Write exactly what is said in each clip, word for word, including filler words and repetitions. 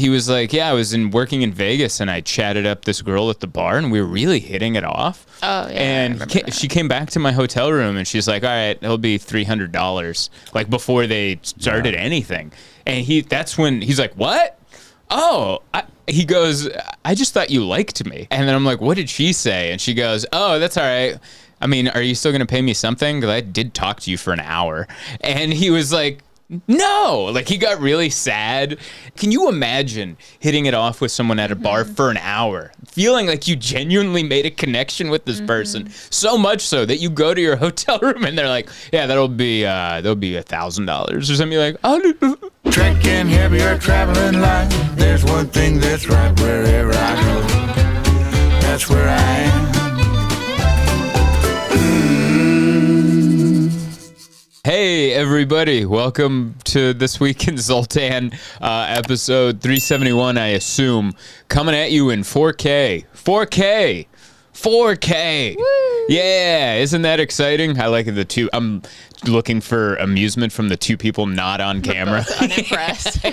he was like, yeah, I was in working in Vegas and I chatted up this girl at the bar and we were really hitting it off. Oh, yeah. And ca that. she came back to my hotel room and she's like, all right, it'll be three hundred dollars, like before they started yeah. anything. And he, that's when he's like, what? Oh, I, he goes, I just thought you liked me. And then I'm like, what did she say? And she goes, oh, that's all right. I mean, are you still going to pay me something? Because I did talk to you for an hour. And he was like, no, like he got really sad. Can you imagine hitting it off with someone at a bar mm-hmm. for an hour, feeling like you genuinely made a connection with this mm-hmm. person, so much so that you go to your hotel room and they're like, yeah, that'll be uh, that'll be a thousand dollars or something. You're like, oh, trekking heavier, traveling light. There's one thing that's right wherever I go. That's where I am. Hey everybody, welcome to This Week in Zoltan, uh, episode three seventy-one, I assume. Coming at you in four K, four K, four K. Woo. Yeah, isn't that exciting? I like the two, I'm looking for amusement from the two people not on camera. Unimpressed.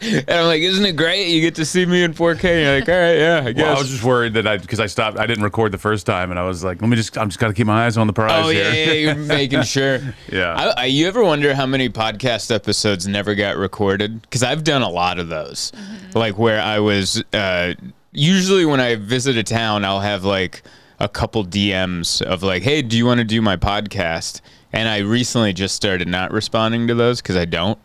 And I'm like, isn't it great? You get to see me in four K. And you're like, all right, yeah, I guess. Well, I was just worried that I, because I stopped, I didn't record the first time, and I was like, let me just, I'm just gotta keep my eyes on the prize. Oh here. yeah, yeah, you're making sure. Yeah. I, I, you ever wonder how many podcast episodes never got recorded? Because I've done a lot of those, mm-hmm. like where I was. Uh, usually, when I visit a town, I'll have like a couple D Ms of like, hey, do you want to do my podcast? And I recently just started not responding to those because I don't,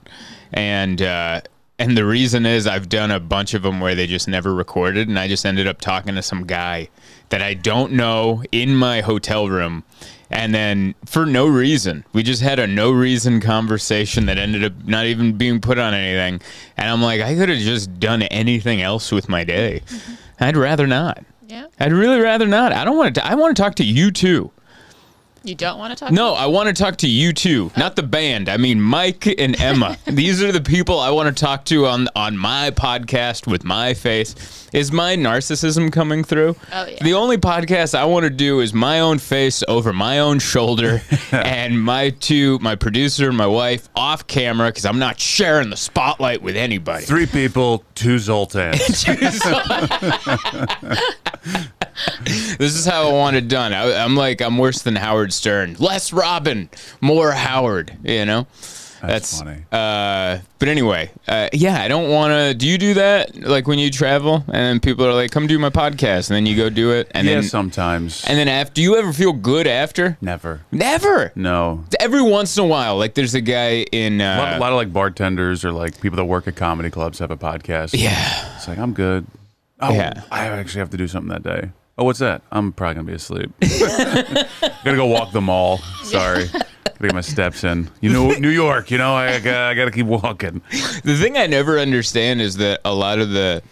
and. Uh, And the reason is I've done a bunch of them where they just never recorded, and I just ended up talking to some guy that I don't know in my hotel room. And then for no reason, we just had a no reason conversation that ended up not even being put on anything. And I'm like, I could have just done anything else with my day. Mm-hmm. I'd rather not. Yeah. I'd really rather not. I don't want to. I want to talk to you too. You don't want to talk? No, to I want to talk to you two, oh. not the band. I mean, Mike and Emma. These are the people I want to talk to on on my podcast with my face. Is my narcissism coming through? Oh, yeah. The only podcast I want to do is my own face over my own shoulder, and my two, my producer and my wife, off camera, because I'm not sharing the spotlight with anybody. Three people, two Zoltans. two Zoltans. This is how I want it done. I, I'm like, I'm worse than Howard Stern. Less Robin, more Howard, you know? That's, That's funny. Uh, but anyway, uh, yeah, I don't want to... Do you do that, like, when you travel? And people are like, come do my podcast. And then you go do it. And yeah, then, sometimes. And then after... Do you ever feel good after? Never. Never? No. Every once in a while. Like, there's a guy in... Uh, a, lot, a lot of, like, bartenders or, like, people that work at comedy clubs have a podcast. Yeah. It's like, I'm good. Oh, yeah. I actually have to do something that day. Oh, what's that? I'm probably going to be asleep. Gotta go walk the mall. Sorry. Gotta get my steps in. You know, New York, you know, I, I gotta keep walking. The thing I never understand is that a lot of the,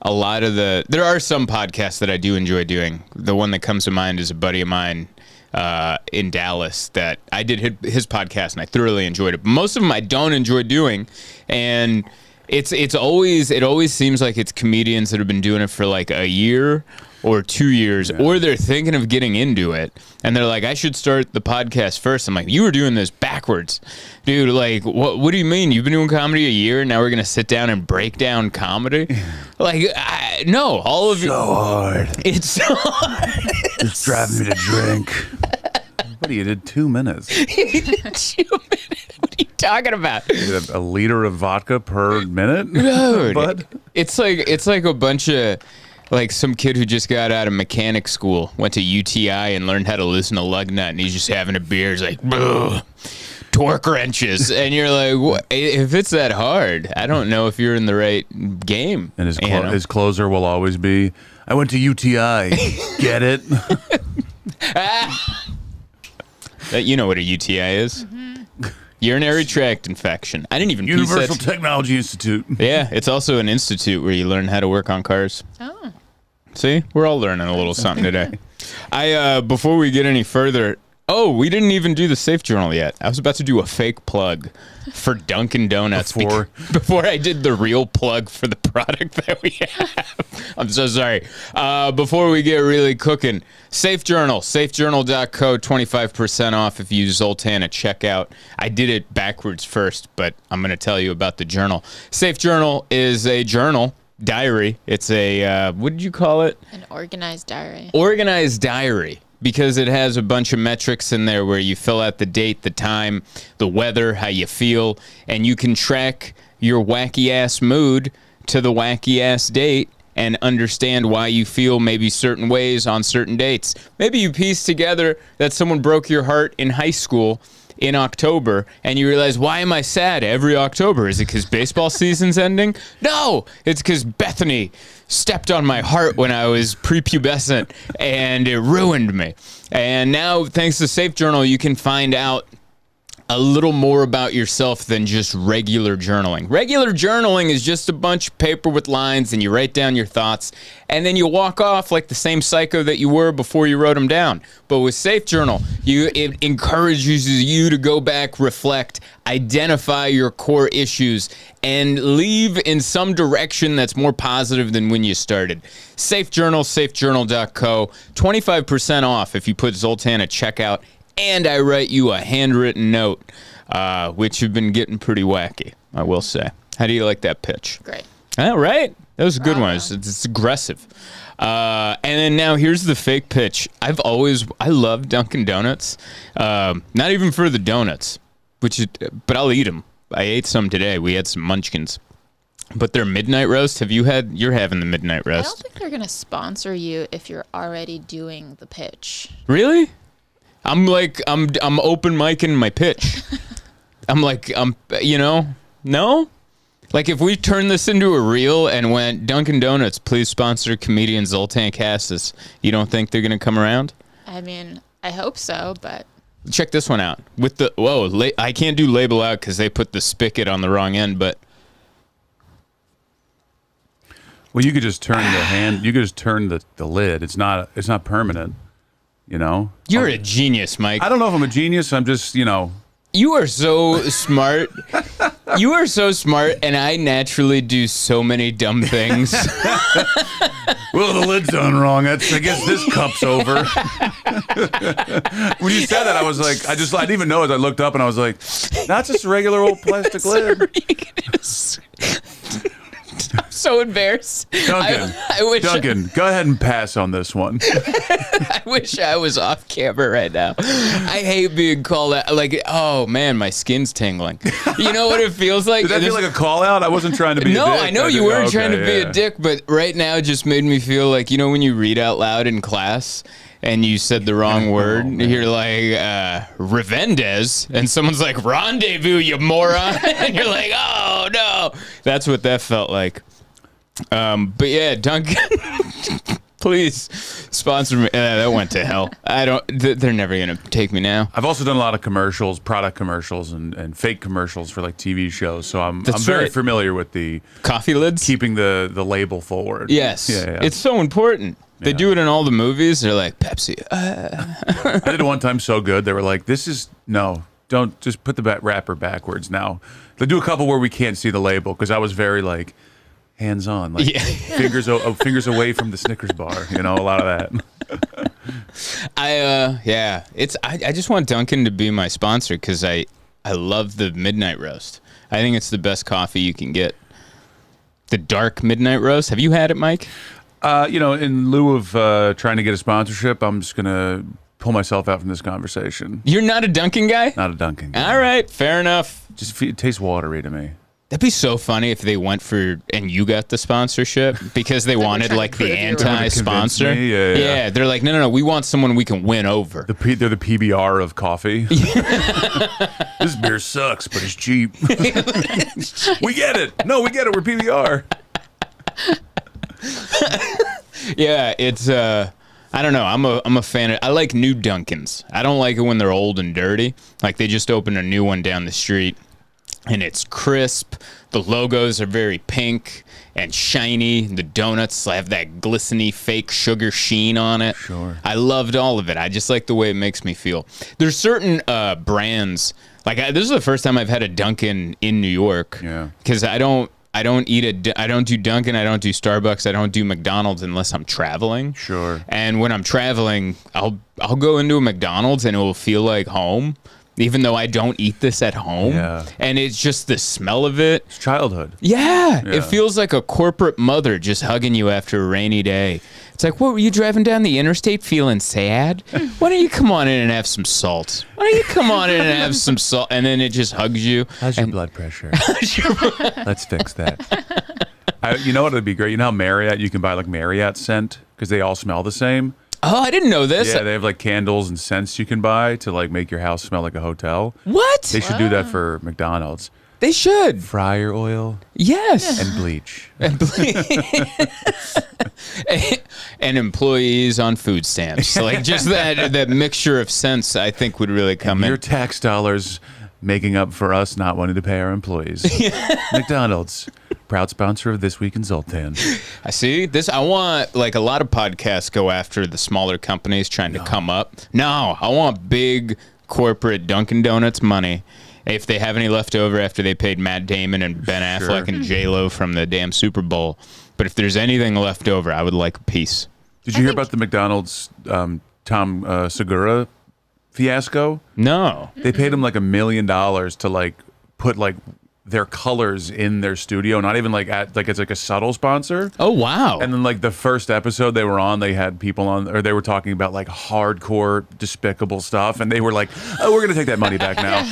a lot of the, there are some podcasts that I do enjoy doing. The one that comes to mind is a buddy of mine uh, in Dallas that I did his, his podcast and I thoroughly enjoyed it. But most of them I don't enjoy doing. And it's, it's always, it always seems like it's comedians that have been doing it for like a year or two years, yeah. or they're thinking of getting into it, and they're like, I should start the podcast first. I'm like, you were doing this backwards. Dude, like, what What do you mean? You've been doing comedy a year, and now we're going to sit down and break down comedy? Like, I, no, all of you. So hard. It's so hard. It's driving me to drink. What do you did? Two minutes. You did two minutes. What are you talking about? A liter of vodka per minute? Dude, but it's like it's like a bunch of... Like some kid who just got out of mechanic school, went to U T I and learned how to loosen a lug nut, and he's just having a beer. He's like, torque wrenches. And you're like, what? If it's that hard, I don't know if you're in the right game. And his, clo his closer will always be, I went to U T I. Get it? Ah! You know what a U T I is. Mm-hmm. Urinary tract infection. I didn't even Universal Technology Institute. Yeah, it's also an institute where you learn how to work on cars. Oh. See? We're all learning a little something today. I uh, before we get any further, Oh, we didn't even do the Safe Journal yet. I was about to do a fake plug for Dunkin' Donuts before before I did the real plug for the product that we have. I'm so sorry. Uh, before we get really cooking, Safe Journal, safe journal dot co, twenty-five percent off if you use Zoltan at checkout. I did it backwards first, but I'm going to tell you about the journal. Safe Journal is a journal. Diary. It's a, uh, what did you call it? An organized diary. Organized diary, because it has a bunch of metrics in there where you fill out the date, the time, the weather, how you feel, and you can track your wacky-ass mood to the wacky-ass date and understand why you feel maybe certain ways on certain dates. Maybe you piece together that someone broke your heart in high school in October, and you realize, why am I sad every October? Is it because baseball season's ending? No! It's because Bethany stepped on my heart when I was prepubescent, and it ruined me. And now, thanks to Safe Journal, you can find out a little more about yourself than just regular journaling. Regular journaling is just a bunch of paper with lines, and you write down your thoughts, and then you walk off like the same psycho that you were before you wrote them down. But with Safe Journal, you, it encourages you to go back, reflect, identify your core issues, and leave in some direction that's more positive than when you started. Safe Journal, safe journal dot co, twenty-five percent off if you put Zoltan at checkout. And I write you a handwritten note, uh, which you've been getting pretty wacky, I will say. How do you like that pitch? Great. All right. That was a good wow. one. It's, it's aggressive. Uh, and then now here's the fake pitch. I've always, I love Dunkin' Donuts. Um, not even for the donuts, which is, but I'll eat them. I ate some today. We had some munchkins. But their midnight roast, have you had, you're having the midnight roast. I don't think they're going to sponsor you if you're already doing the pitch. Really? I'm like, I'm I'm open micing my pitch. I'm like, I'm, you know, no? Like, if we turn this into a reel and went, Dunkin' Donuts, please sponsor comedian Zoltan Kaszas, you don't think they're going to come around? I mean, I hope so, but... Check this one out. With the, whoa, la I can't do label out because they put the spigot on the wrong end, but... Well, you could just turn the hand, you could just turn the, the lid. It's not, it's not permanent. You know, you're a genius, Mike. I don't know if I'm a genius. I'm just, you know, you are so smart. You are so smart. And I naturally do so many dumb things. Well, the lid's done wrong. That's, I guess this cup's over. When you said that, I was like, I just, I didn't even know as I looked up and I was like, not just a regular old plastic lid. I'm so embarrassed. Duncan, I, I wish Duncan I, go ahead and pass on this one. I wish I was off camera right now. I hate being called out. Like, oh, man, my skin's tingling. You know what it feels like? Did that feel like a call out? I wasn't trying to be no, a dick. No, I know I you weren't okay, trying to yeah. be a dick, but right now it just made me feel like, you know, when you read out loud in class and you said the wrong word, oh, you're like, uh, Revendez, and someone's like, rendezvous, you moron, and you're like, oh, no. That's what that felt like. Um, but yeah, Duncan, please sponsor me. Uh, that went to hell. I don't, th they're never going to take me now. I've also done a lot of commercials, product commercials, and, and fake commercials for like T V shows, so I'm, I'm very right. familiar with the... Coffee lids? Keeping the, the label forward. Yes. Yeah, yeah. It's so important. They yeah. do it in all the movies. They're like, Pepsi. Uh. I did it one time so good. They were like, this is, no, don't just put the wrapper backwards now. They do a couple where we can't see the label because I was very like, hands on, like yeah. fingers, oh, fingers away from the Snickers bar. You know, a lot of that. I, uh, yeah, it's, I, I just want Dunkin' to be my sponsor because I, I love the midnight roast. I think it's the best coffee you can get. The dark midnight roast. Have you had it, Mike? Uh, you know, in lieu of uh, trying to get a sponsorship, I'm just going to pull myself out from this conversation. You're not a Dunkin' guy? Not a Dunkin' guy. All right, fair enough. Just it tastes watery to me. That'd be so funny if they went for, and you got the sponsorship, because they wanted, like, the anti-sponsor. Yeah, yeah. yeah, they're like, no, no, no, we want someone we can win over. The P they're the P B R of coffee. This beer sucks, but it's cheap. We get it. No, we get it. We're P B R. Yeah, it's uh I don't know. I'm a I'm a fan of I like new Dunkins. I don't like it when they're old and dirty. Like they just opened a new one down the street and it's crisp. The logos are very pink and shiny. The donuts have that glisteny fake sugar sheen on it. Sure. I loved all of it. I just like the way it makes me feel. There's certain uh, brands, like I, this is the first time I've had a Dunkin' in New York. Yeah. Because I don't, I don't eat a, I don't do Dunkin', I don't do Starbucks, I don't do McDonald's unless I'm traveling. Sure. And when I'm traveling, I'll, I'll go into a McDonald's and it will feel like home, even though I don't eat this at home. Yeah. And it's just the smell of it. It's childhood. Yeah, yeah. It feels like a corporate mother just hugging you after a rainy day. It's like, what, were you driving down the interstate feeling sad? Why don't you come on in and have some salt? Why don't you come on in and have some salt? And then it just hugs you. How's your blood pressure? your Let's fix that. I, you know what would be great? You know how Marriott, you can buy like Marriott scent because they all smell the same? Oh, I didn't know this. Yeah, they have like candles and scents you can buy to like make your house smell like a hotel. What? They should wow. do that for McDonald's. They should. Fryer oil. Yes. And bleach. And bleach. And employees on food stamps. Like just that that mixture of scents I think would really come and in. Your tax dollars making up for us not wanting to pay our employees. McDonald's. Proud sponsor of This Week in Zoltan. I see this. I want like a lot of podcasts go after the smaller companies trying no. to come up. No, I want big corporate Dunkin' Donuts money. If they have any left over after they paid Matt Damon and Ben sure. Affleck and J Lo from the damn Super Bowl. But if there's anything left over, I would like a piece. Did you I hear about the McDonald's um, Tom uh, Segura fiasco? No. They paid him like a million dollars to like put like their colors in their studio, not even like at like it's like a subtle sponsor. Oh wow. And then like the first episode they were on, they had people on or they were talking about like hardcore despicable stuff and they were like, oh, we're gonna take that money back now.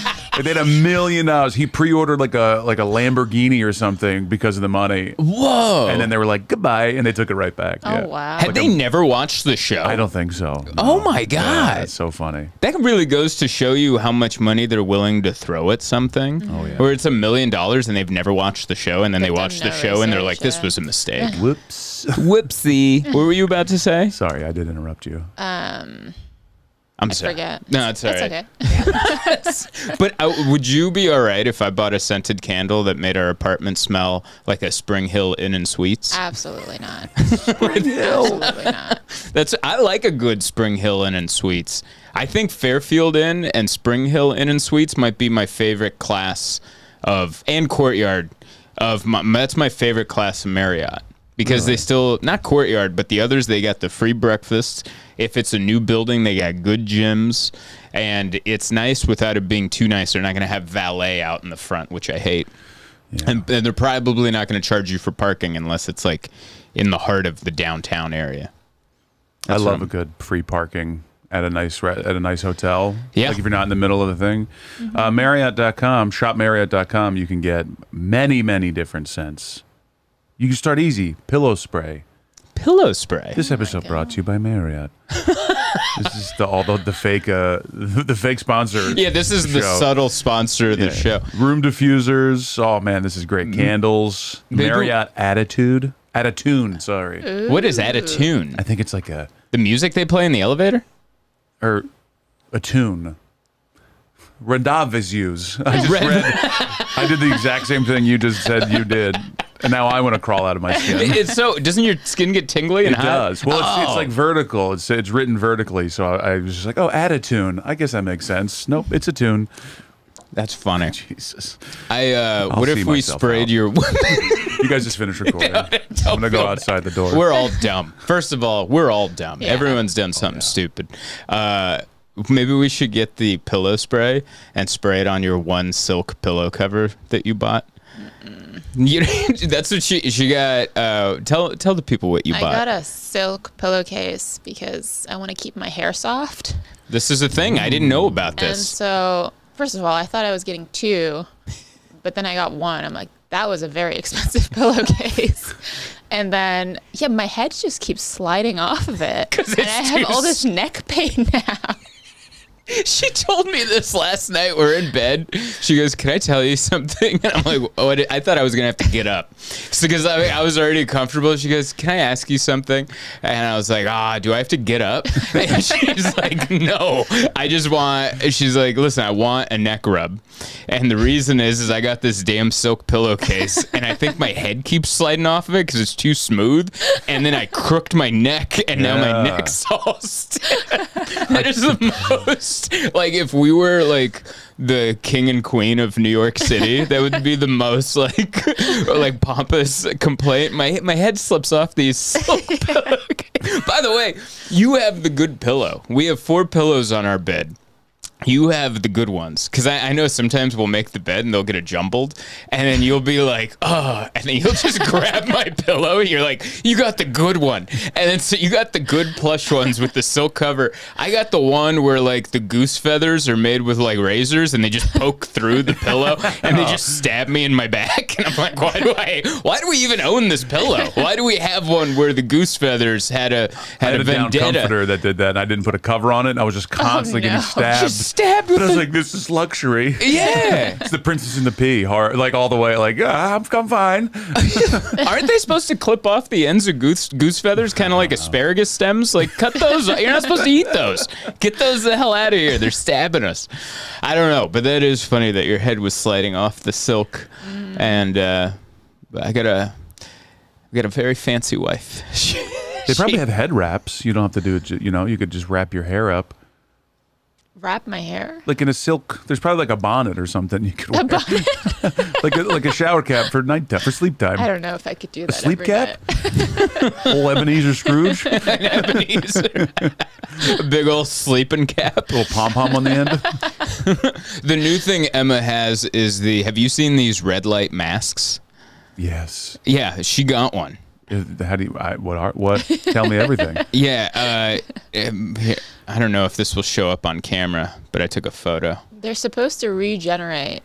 They had a million dollars. He pre-ordered like a like a Lamborghini or something because of the money. Whoa. And then they were like, goodbye, and they took it right back. Oh yeah. Wow. Had like they a, never watched the show? I don't think so. No. Oh my god. Yeah, that's so funny. That really goes to show you how much money they're willing to throw at something. Oh yeah. Or it's a million dollars and they've never watched the show and then they, they watch the show and they're like, this was a mistake. Whoops. Whoopsie. What were you about to say? Sorry, I did interrupt you. Um, I'm I sorry. Forget. No, it's all right. It's okay. But I, would you be all right if I bought a scented candle that made our apartment smell like a Spring Hill Inn and Suites? Absolutely not. Spring Hill. Absolutely not. That's, I like a good Spring Hill Inn and Suites. I think Fairfield Inn and Spring Hill Inn and Suites might be my favorite class of and courtyard of my, that's my favorite class of Marriott because really? They still not courtyard but the others they got the free breakfast. If it's a new building they got good gyms and it's nice without it being too nice. They're not going to have valet out in the front, which I hate. Yeah. and, and they're probably not going to charge you for parking unless it's like in the heart of the downtown area. That's I love a good free parking at a nice at a nice hotel. Yeah. Like if you're not in the middle of the thing. Mm-hmm. uh, Marriott dot com, shop Marriott dot com, you can get many, many different scents. You can start easy. Pillow spray. Pillow spray. This episode oh brought to you by Marriott. This is the all the, the fake uh the fake sponsor. Yeah, this is the, the subtle sponsor of the yeah. show. Room diffusers. Oh man, this is great. Candles. They Marriott do Attitude. Attitune, sorry. Ooh. What is Attitune? I think it's like a the music they play in the elevator? Or a tune. Radavis use. I just read. I did the exact same thing you just said you did. And now I want to crawl out of my skin. It's so, doesn't your skin get tingly and hot? It does. Well, oh. it's, it's like vertical. It's, it's written vertically. So I, I was just like, oh, add a tune. I guess that makes sense. Nope, it's a tune. That's funny. Jesus. I, uh, what if we sprayed out. your... You guys just finished recording. No, I'm going to go outside bad. the door. We're all dumb. First of all, we're all dumb. Yeah. Everyone's done something oh, yeah. stupid. Uh, maybe we should get the pillow spray and spray it on your one silk pillow cover that you bought. Mm-mm. You, that's what she she got. Uh, tell tell the people what you I bought. I got a silk pillowcase because I want to keep my hair soft. This is a thing. Mm. I didn't know about this. And so... First of all, I thought I was getting two, but then I got one. I'm like, that was a very expensive pillowcase. And then, yeah, my head just keeps sliding off of it. And I have all this neck pain now. She told me this last night. We're in bed. She goes, "Can I tell you something?" And I'm like, "Oh, I thought I was gonna have to get up." So because I, I was already comfortable. She goes, "Can I ask you something?" And I was like, "Ah, do I have to get up?" And she's like, "No, I just want." She's like, "Listen, I want a neck rub, and the reason is, is I got this damn silk pillowcase, and I think my head keeps sliding off of it because it's too smooth, and then I crooked my neck, and yeah. now my neck's all stiff." That is the most. Like, if we were, like, the king and queen of New York City, that would be the most, like, like pompous complaint. My my head slips off these silk pillowcases. By the way, you have the good pillow. We have four pillows on our bed. You have the good ones. Because I, I know sometimes we'll make the bed and they'll get it jumbled. And then you'll be like, oh. And then you'll just grab my pillow and you're like, you got the good one. And then so you got the good plush ones with the silk cover. I got the one where like the goose feathers are made with like razors and they just poke through the pillow and they just stab me in my back. And I'm like, why do I, why do we even own this pillow? Why do we have one where the goose feathers had a, had, had a vendetta? I had a down comforter that did that and I didn't put a cover on it. And I was just constantly oh, no. getting stabbed. Just Stabbed with but I was like, this is luxury. Yeah. It's the Princess and the Pea, hard, like all the way, like, ah, I'm, I'm fine. Aren't they supposed to clip off the ends of goose, goose feathers, kind of like asparagus stems? Like, cut those. You're not supposed to eat those. Get those the hell out of here. They're stabbing us. I don't know, but that is funny that your head was sliding off the silk. Mm. And uh, I got a, I got a very fancy wife. she, they probably she, have head wraps. You don't have to do it, you know, you could just wrap your hair up. Wrap my hair? Like in a silk, there's probably like a bonnet or something you could wear. A bonnet? like, a, like a shower cap for night time, for sleep time. I don't know if I could do that. A sleep every cap? Old Ebenezer Scrooge? An Ebenezer. A big old sleeping cap. A little pom-pom on the end. The new thing Emma has is the, have you seen these red light masks? Yes. Yeah, she got one. How do you, I, what are, what, tell me everything. Yeah, uh, I don't know if this will show up on camera, but I took a photo. They're supposed to regenerate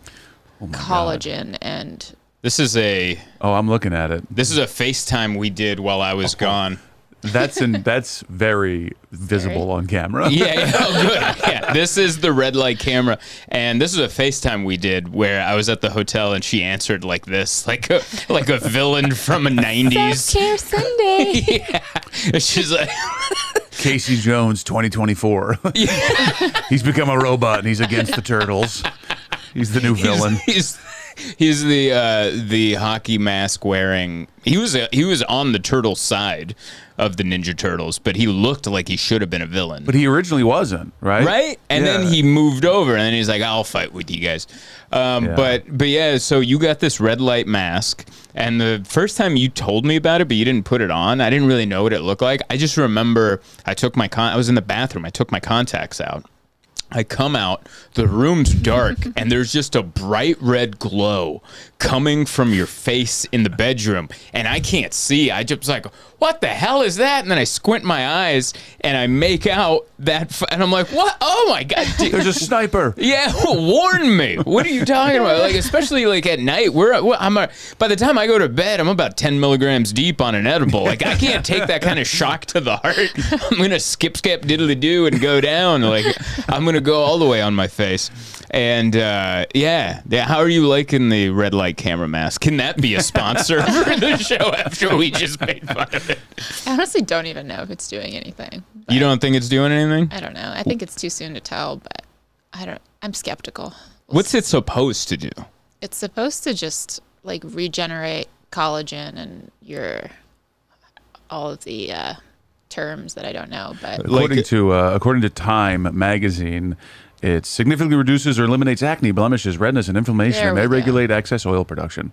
oh collagen God. and... This is a... Oh, I'm looking at it. This is a FaceTime we did while I was oh. gone. That's in, that's very visible very? on camera. Yeah, yeah, oh, good. Yeah, this is the red light camera, and this is a FaceTime we did where I was at the hotel and she answered like this, like a, like a villain from a nineties Self-care Sunday. Yeah, and she's like Casey Jones, twenty twenty-four. Yeah. He's become a robot and he's against the turtles. He's the new villain. He's, he's He's the uh, the hockey mask wearing. He was a, he was on the turtle side of the Ninja Turtles, but he looked like he should have been a villain. But he originally wasn't, right? Right, and yeah. then he moved over, and then he's like, "I'll fight with you guys." Um, yeah. But but yeah, so you got this red light mask, and the first time you told me about it, but you didn't put it on. I didn't really know what it looked like. I just remember I took my con. I was in the bathroom. I took my contacts out. I come out, the room's dark, and there's just a bright red glow coming from your face in the bedroom, and I can't see. I just like, what the hell is that? And then I squint my eyes, and I make out that, f and I'm like, what? Oh, my God. Dude. There's a sniper. Yeah, warn me. What are you talking about? Like, especially, like, at night. We're, I'm a, by the time I go to bed, I'm about ten milligrams deep on an edible. Like, I can't take that kind of shock to the heart. I'm going to skip, skip, diddly-doo, and go down. Like, I'm going to go all the way on my face. And uh yeah, yeah, how are you liking the red light camera mask? Can that be a sponsor for the show after we just made fun of it? I honestly don't even know if it's doing anything. You don't think it's doing anything? I don't know. I think it's too soon to tell, but I don't I'm skeptical. We'll What's see. it supposed to do? It's supposed to just like regenerate collagen and your all of the uh terms that I don't know, but according like, to uh, according to Time magazine, it significantly reduces or eliminates acne, blemishes, redness, and inflammation, and may go. regulate excess oil production.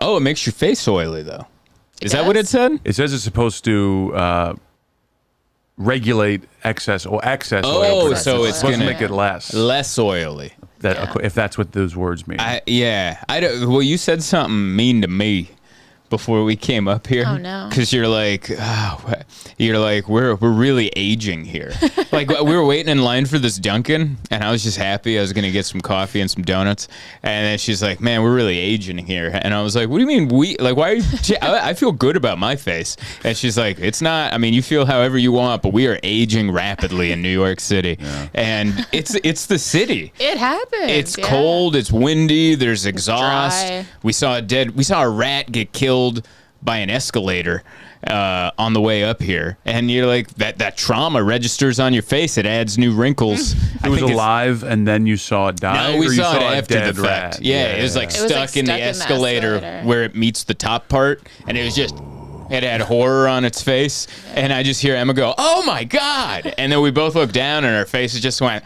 Oh, it makes your face oily, though. Is that what it said? It says it's supposed to uh, regulate excess or excess oh, oil. Oh, so it's going to make it less less oily. That yeah. if that's what those words mean. I, yeah, I don't. Well, you said something mean to me. before we came up here. Oh no! Because you're like, oh, you're like, we're we're really aging here. Like we were waiting in line for this Dunkin', and I was just happy I was gonna get some coffee and some donuts. And then she's like, man, we're really aging here. And I was like, what do you mean we? Like, why? Are you, I, I feel good about my face. And she's like, it's not. I mean, you feel however you want, but we are aging rapidly in New York City, yeah. and it's it's the city. It happens. It's yeah. cold. It's windy. There's exhaust. Dry. We saw a dead. We saw a rat get killed by an escalator uh, on the way up here, and you're like, that that trauma registers on your face. It adds new wrinkles. It I was think alive, and then you saw it die. No, we or saw, you saw it after the fact. Yeah, yeah, it was like it stuck, was like stuck in, the, in escalator the escalator where it meets the top part, and it was just. It had horror on its face, and I just hear Emma go, oh my God. And then we both look down, and our faces just went,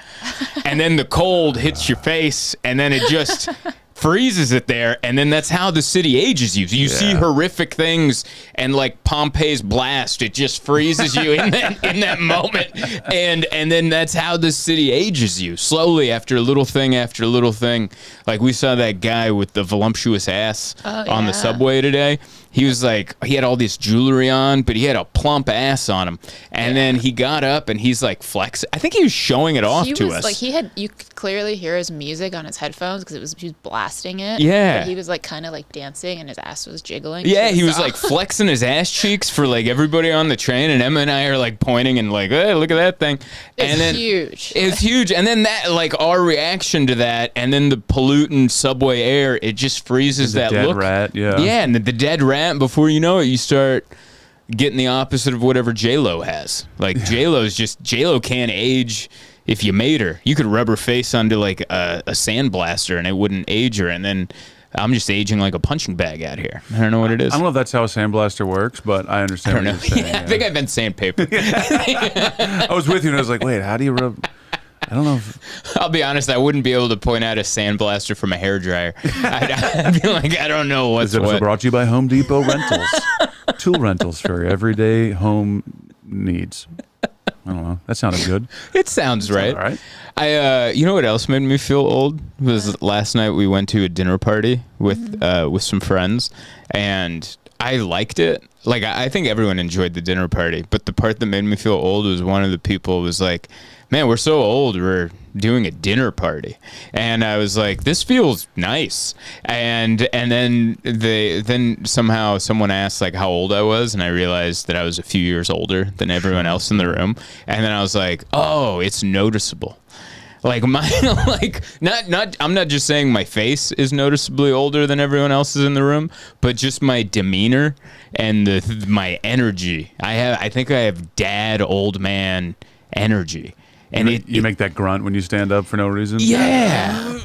and then the cold hits your face, and then it just freezes it there, and then that's how the city ages you. You yeah. see horrific things, and like Pompeii's blast, it just freezes you in that, in that moment, and and then that's how the city ages you, slowly, after little thing after little thing. Like we saw that guy with the voluptuous ass oh, on yeah. the subway today. He was like, he had all this jewelry on, but he had a plump ass on him. And yeah. then he got up and he's like flexing. I think he was showing it off he to was, us. Like he had, you could clearly hear his music on his headphones because it was, he was blasting it. Yeah. But he was like kind of like dancing and his ass was jiggling. Yeah, he was off. Like flexing his ass cheeks for like everybody on the train. And Emma and I are like pointing and like, hey, look at that thing. It's and then, huge. It's huge. And then that, like our reaction to that and then the pollutant subway air, it just freezes that dead look. Rat, yeah. Yeah, and the, the dead rat. Before you know it, you start getting the opposite of whatever J-Lo has. Like yeah. J-Lo's just J-Lo can't age. If you made her, you could rub her face onto like a, a sandblaster and it wouldn't age her. And then I'm just aging like a punching bag out here. I don't know what it is. I don't know if that's how a sandblaster works, but I understand. I don't what know. You're saying, yeah, yeah. I think I meant sandpaper. I was with you and I was like, wait, how do you rub? I don't know. If... I'll be honest. I wouldn't be able to point out a sandblaster from a hairdryer. I'd, I'd be like, I don't know what's this what. This brought to you by Home Depot Rentals. Tool rentals for everyday home needs. I don't know. That sounded good. It sounds right. All right. I, uh, you know what else made me feel old? Was last night we went to a dinner party with mm-hmm. uh, with some friends, and I liked it. Like I think everyone enjoyed the dinner party, but the part that made me feel old was one of the people was like, man, we're so old, we're doing a dinner party. And I was like, this feels nice. And and then they then somehow someone asked like how old I was, and I realized that I was a few years older than everyone else in the room. And then I was like, oh, it's noticeable. Like my like not not I'm not just saying my face is noticeably older than everyone else's in the room, but just my demeanor and the my energy. I have I think I have dad old man energy. And you, it, you it, make that grunt when you stand up for no reason. Yeah.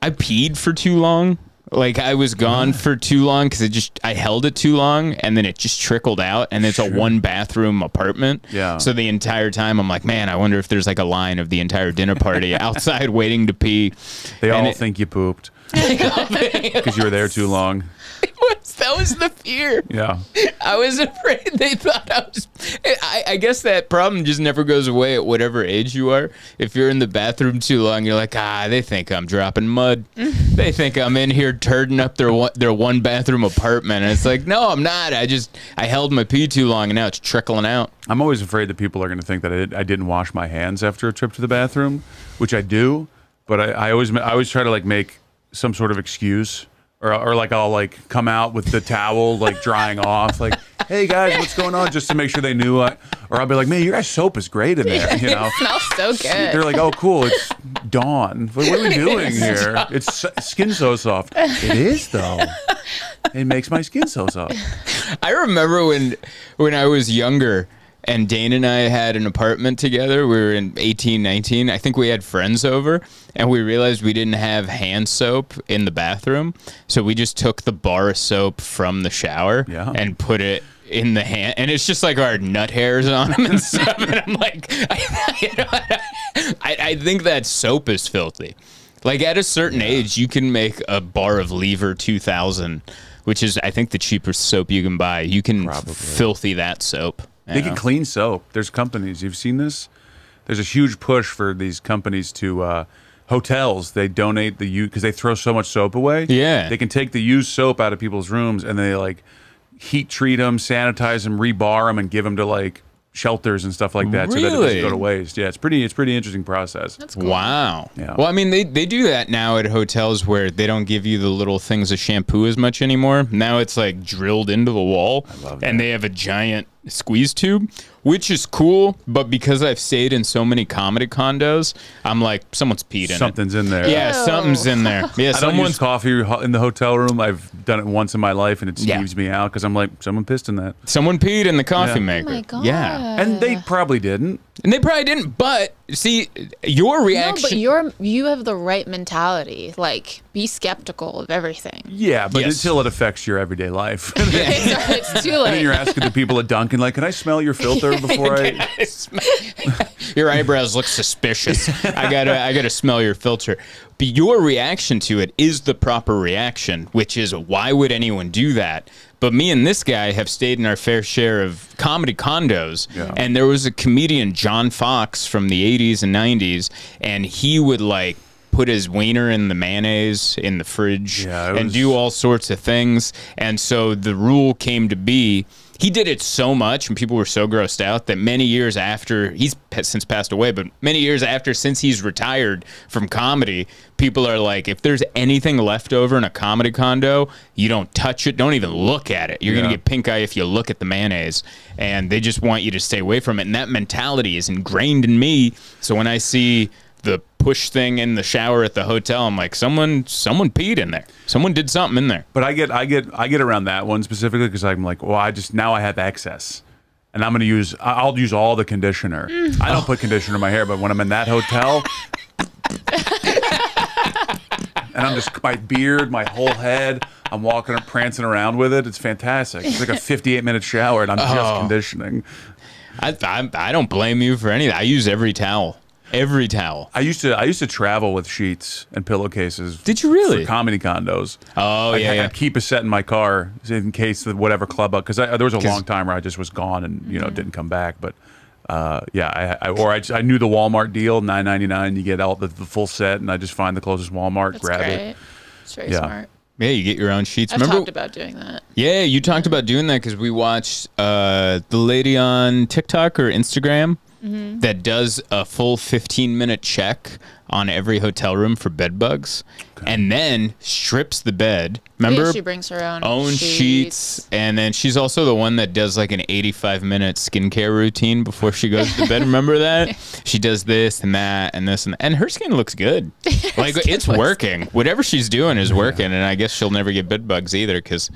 I peed for too long. Like I was gone for too long because it just I held it too long, and then it just trickled out, and it's sure. a one bathroom apartment. Yeah. So the entire time I'm like, man, I wonder if there's like a line of the entire dinner party outside waiting to pee. They and all it, think you pooped because you were there too long. It was, that was the fear. Yeah. I was afraid they thought I was. I, I guess that problem just never goes away at whatever age you are. If you're in the bathroom too long, you're like, ah, they think I'm dropping mud. They think I'm in here turding up their one, their one bathroom apartment. And it's like, no, I'm not. I just, I held my pee too long and now it's trickling out. I'm always afraid that people are going to think that I, did, I didn't wash my hands after a trip to the bathroom, which I do. But I, I always, I always try to like make some sort of excuse. Or, or like I'll like come out with the towel like drying off like, hey guys, what's going on? Just to make sure they knew. I, or I'll be like, man, your guys' soap is great in there. You know, it smells so good. They're like, oh cool, it's dawn. What are we doing here? It's skin so soft. It is though. It makes my skin so soft. I remember when when I was younger. And Dane and I had an apartment together. We were in eighteen, nineteen. I think we had friends over, and we realized we didn't have hand soap in the bathroom. So we just took the bar of soap from the shower yeah. and put it in the hand. And it's just like our nut hairs on them and stuff. And I'm like, I, you know, I, I think that soap is filthy. Like at a certain yeah. age, you can make a bar of Lever two thousand, which is, I think, the cheapest soap you can buy. You can Probably. filthy that soap. They can clean soap. There's companies. You've seen this? There's a huge push for these companies to uh, hotels. They donate the used because they throw so much soap away. Yeah. They can take the used soap out of people's rooms and they like heat treat them, sanitize them, rebar them, and give them to like shelters and stuff like that, really? So that it doesn't go to waste. Yeah, it's pretty. It's pretty interesting process. That's cool. Wow. Yeah. Well, I mean, they they do that now at hotels where they don't give you the little things of shampoo as much anymore. Now it's like drilled into the wall, I love that. And they have a giant squeeze tube, which is cool. But because I've stayed in so many comedy condos, I'm like, someone's peed in something's it. in there. Yeah, Ew. something's in there. Yeah, I don't use coffee in the hotel room. I've done it once in my life, and it skeeves yeah. me out because I'm like, someone pissed in that. Someone peed in the coffee yeah. maker. Oh my God. Yeah, and they probably didn't. And they probably didn't. But see, your reaction. No, but you're you have the right mentality. Like, be skeptical of everything. Yeah, but yes. until it affects your everyday life, yeah. it's, it's too late. And then you're asking the people at Dunkin'. Like, can I smell your filter before I? Your eyebrows look suspicious. I gotta, I gotta smell your filter. But your reaction to it is the proper reaction, which is why would anyone do that? But me and this guy have stayed in our fair share of comedy condos, yeah. and there was a comedian, John Fox, from the eighties and nineties, and he would like put his wiener in the mayonnaise in the fridge yeah, was... and do all sorts of things, and so the rule came to be. He did it so much, and people were so grossed out that many years after, he's since passed away, but many years after, since he's retired from comedy, people are like, if there's anything left over in a comedy condo, you don't touch it, don't even look at it. You're yeah. going to get pink eye if you look at the mayonnaise, and they just want you to stay away from it, and that mentality is ingrained in me, so when I see the push thing in the shower at the hotel, I'm like, someone someone peed in there, someone did something in there. But I get I get I get around that one specifically because I'm like, well, I just now I have excess, and I'm gonna use I'll use all the conditioner. Mm. I don't oh. put conditioner in my hair, but when I'm in that hotel, and I'm just my beard, my whole head, I'm walking and prancing around with it. It's fantastic. It's like a fifty-eight minute shower, and I'm oh. just conditioning. I, I I don't blame you for anything. I use every towel. Every towel. I used to I used to travel with sheets and pillowcases. Did you really? For comedy condos. Oh, I'd, yeah, yeah. I'd keep a set in my car in case the whatever club up, because there was a long time where I just was gone and, you know, mm-hmm. didn't come back. But, uh, yeah, I, I or I, I knew the Walmart deal, nine ninety-nine. You get all the, the full set, and I just find the closest Walmart, That's grab great. it. That's very yeah. smart. Yeah, you get your own sheets. I've Remember, talked about doing that. Yeah, you talked about doing that because we watched uh, the lady on TikTok or Instagram. Mm-hmm. That does a full fifteen minute check on every hotel room for bed bugs, okay. and then strips the bed. Remember, yeah, she brings her own, own sheets. sheets, and then she's also the one that does like an eighty-five minute skincare routine before she goes to bed. Remember that? She does this and that and this and that. And her skin looks good. Like it's working. Good. Whatever she's doing is working, yeah. and I guess she'll never get bed bugs either because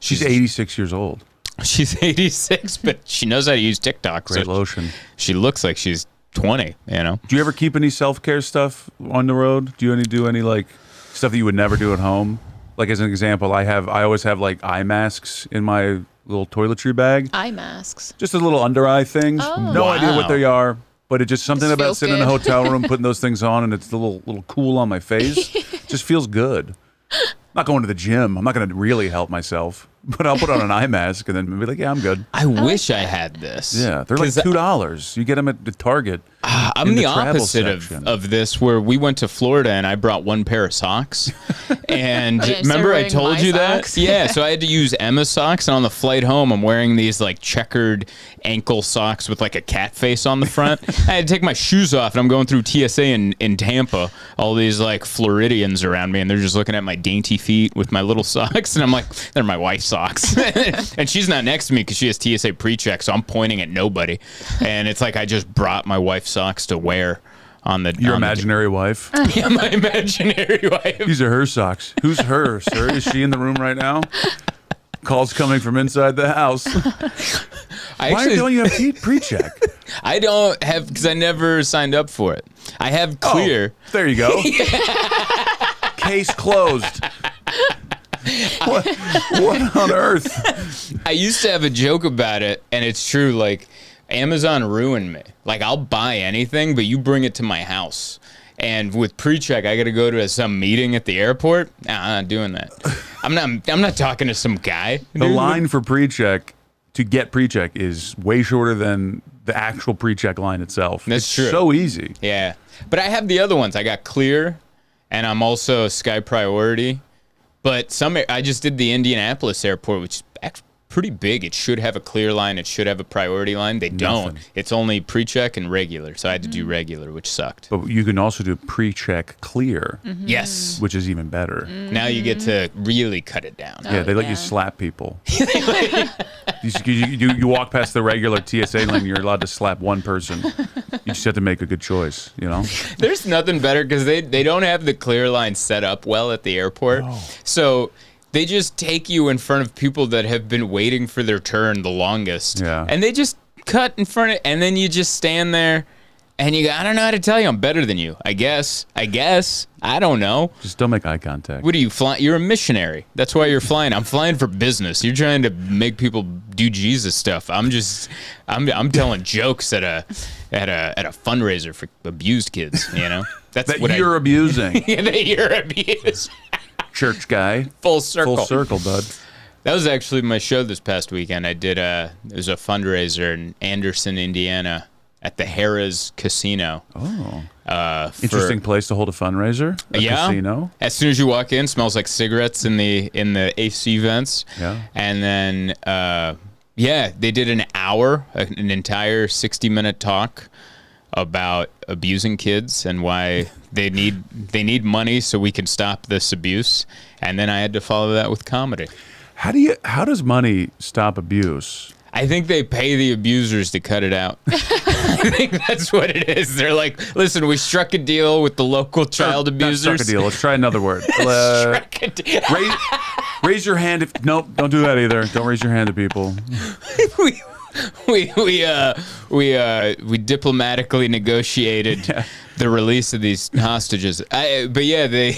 she's, she's eighty-six years old. She's eighty-six, but she knows how to use TikTok. Great so lotion. She looks like she's twenty, you know? Do you ever keep any self-care stuff on the road? Do you any do any, like, stuff that you would never do at home? Like, as an example, I have I always have, like, eye masks in my little toiletry bag. Eye masks? Just a little under-eye things. Oh. No wow. idea what they are, but it's just something just about sitting good. in a hotel room, putting those things on, and it's a little, little cool on my face. It just feels good. I'm not going to the gym. I'm not going to really help myself, but I'll put on an eye mask and then be like, yeah, I'm good. I wish I had this. Yeah, they're like two dollars. You get them at the Target. Uh, I'm the, the opposite of, of this, where we went to Florida and I brought one pair of socks. And okay, remember so I told you socks? that? Yeah, so I had to use Emma's socks. And on the flight home, I'm wearing these like checkered ankle socks with like a cat face on the front. I had to take my shoes off and I'm going through T S A in, in Tampa. All these like Floridians around me and they're just looking at my dainty feet with my little socks, and I'm like, they're my wife's socks. And she's not next to me because she has T S A pre-check, so I'm pointing at nobody. And it's like I just brought my wife's socks to wear on the your on imaginary the wife. Yeah, my imaginary wife. These are her socks. Who's her, sir? Is she in the room right now? Calls coming from inside the house. I Why actually, don't you have pre-check? I don't have, because I never signed up for it. I have clear. Oh, there you go. Case closed. What, what on earth? I used to have a joke about it, and it's true, like, Amazon ruined me. Like, I'll buy anything, but you bring it to my house. And with pre-check, I got to go to some meeting at the airport. Nah, I'm not doing that. I'm not, I'm not talking to some guy. The line for pre-check, to get pre-check, is way shorter than the actual pre-check line itself. That's it's true. So easy. Yeah. But I have the other ones. I got Clear, and I'm also Sky Priority. But some, I just did the Indianapolis airport, which is actually pretty big. It should have a clear line. It should have a priority line. They Nothing. don't. It's only pre-check and regular. So I had to do regular, which sucked. But you can also do pre-check clear. Mm-hmm. Yes. Which is even better. Mm-hmm. Now you get to really cut it down. Yeah, oh, they let yeah. you slap people. you, you, you walk past the regular T S A lane, you're allowed to slap one person. You just have to make a good choice, you know? There's nothing better because they, they don't have the clear line set up well at the airport. No. So they just take you in front of people that have been waiting for their turn the longest. Yeah. And they just cut in front of, and then you just stand there and you go, I don't know how to tell you, I'm better than you. I guess, I guess, I don't know. Just don't make eye contact. What are you flying? You're a missionary. That's why you're flying. I'm flying for business. You're trying to make people do Jesus stuff. I'm just, I'm, I'm telling jokes at a, at a, at a fundraiser for abused kids, you know? That's that what you're I, abusing. Yeah, that you're abused. Church guy. Full circle. Full circle, bud. That was actually my show this past weekend. I did a, it was a fundraiser in Anderson, Indiana at the Harrah's Casino. Oh. Uh, for, Interesting place to hold a fundraiser. A yeah. Casino. As soon as you walk in, smells like cigarettes in the, in the A C vents. Yeah. And then, uh, yeah, they did an hour, an entire sixty minute talk about abusing kids and why they need they need money so we can stop this abuse. And then I had to follow that with comedy. How do you how does money stop abuse? I think they pay the abusers to cut it out. I think that's what it is. They're like, listen, we struck a deal with the local child Stru abusers. Not struck a deal. Let's try another word. Uh, struck a deal. raise, raise your hand. If Nope, don't do that either. Don't raise your hand to people. we, We we uh we uh we diplomatically negotiated yeah. the release of these hostages. I but yeah they,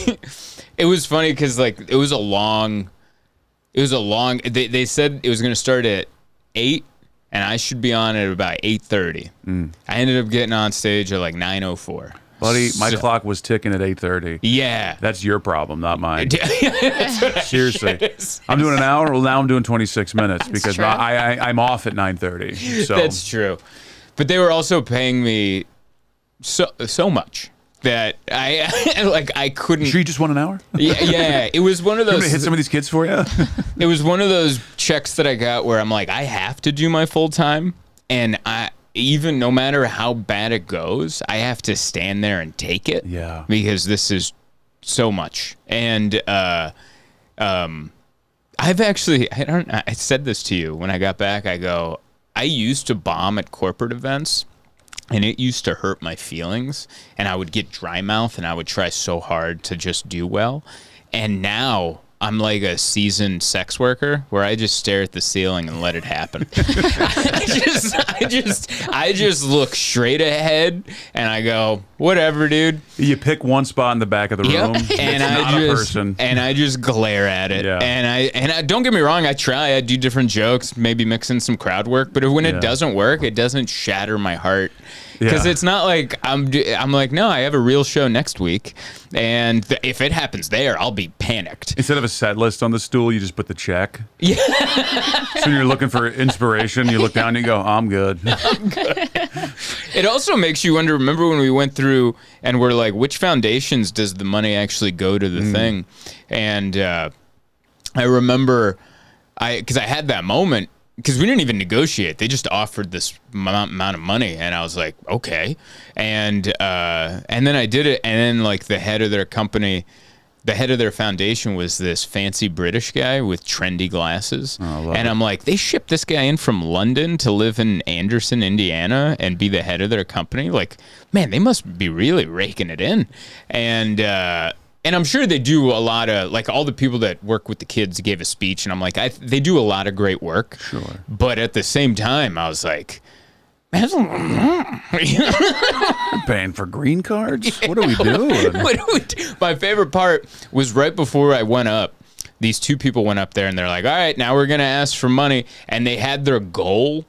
it was funny because like it was a long, it was a long. They they said it was gonna start at eight and I should be on at about eight thirty. Mm. I ended up getting on stage at like nine oh four. Buddy, my so, clock was ticking at eight thirty. Yeah. That's your problem, not mine. Seriously. I'm doing an hour. Well, now I'm doing twenty-six minutes because I, I, I'm off at nine thirty. So. That's true. But they were also paying me so so much that I, like, I couldn't. Sure you just won an hour? Yeah. yeah. It was one of those. You hit some of these kids for you? It was one of those checks that I got where I'm like, I have to do my full time. And I. Even no matter how bad it goes, I have to stand there and take it. Yeah. Because this is so much. And uh, um, I've actually, I don't, I said this to you when I got back. I go, I used to bomb at corporate events and it used to hurt my feelings. And I would get dry mouth and I would try so hard to just do well. And now, I'm like a seasoned sex worker where I just stare at the ceiling and let it happen. I just, I just, I just look straight ahead and I go, whatever, dude. You pick one spot in the back of the room, yep. and I not just, a person. and I just glare at it. Yeah. And I, and I don't get me wrong, I try. I do different jokes, maybe mix in some crowd work, but when yeah. it doesn't work, it doesn't shatter my heart. Because yeah. it's not like I'm. I'm like, no, I have a real show next week, and th if it happens there, I'll be panicked. Instead of a set list on the stool, you just put the check. Yeah. So you're looking for inspiration. You look down and you go, I'm good. I'm good. It also makes you wonder. Remember when we went through and we're like, which foundations does the money actually go to the mm. thing? And uh, I remember, I because I had that moment. Because we didn't even negotiate. They just offered this amount of money. And I was like, okay. And uh, and then I did it. And then like the head of their company, the head of their foundation was this fancy British guy with trendy glasses. Oh, and I'm like, they shipped this guy in from London to live in Anderson, Indiana and be the head of their company. Like, man, they must be really raking it in. And uh And I'm sure they do a lot of, like, all the people that work with the kids gave a speech, and I'm like, I, they do a lot of great work. Sure. But at the same time, I was like, man, you're paying for green cards? Yeah. What are we doing? What do we do? My favorite part was right before I went up, these two people went up there, and they're like, all right, now we're going to ask for money. And they had their goal